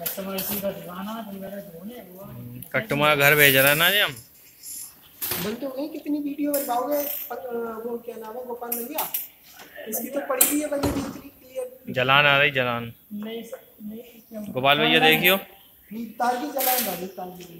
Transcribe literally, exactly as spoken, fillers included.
Customer घर भेजना ना जी हम बनते हो गए। कितनी वीडियो बनवाओगे वो क्या नाम है गोपाल भैया, इसकी तो पड़ी हुई है भाई बिजली क्लियर जलान आ रही जलान नहीं नहीं गोपाल भैया देखियो तार की जलान वाली तार की।